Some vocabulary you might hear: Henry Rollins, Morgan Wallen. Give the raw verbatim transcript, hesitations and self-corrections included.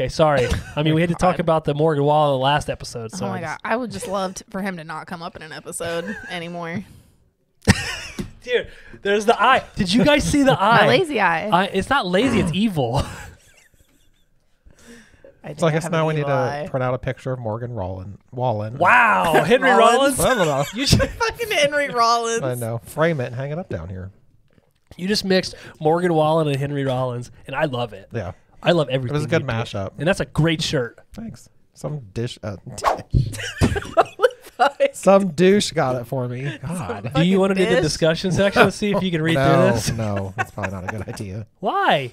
Okay, sorry. I mean, we had to talk about the Morgan Wallen in the last episode. So oh, my God. I would just love to, for him to not come up in an episode anymore. Dude, there's the eye. Did you guys see the eye? My lazy eye. I, it's not lazy. It's evil. I it's like it's now we need eye. to print out a picture of Morgan Rollin, Wallen. Wow. Henry Rollins? Rollins? You should fucking Henry Rollins. I know. Frame it and hang it up down here. You just mixed Morgan Wallen and Henry Rollins, and I love it. Yeah. I love everything. It was a good mashup. And that's a great shirt. Thanks. Some dish. Uh, dish. Some douche got it for me. God. Do you want to do the discussion section? Let's see if you can read no, through this. No, that's probably not a good idea. Why?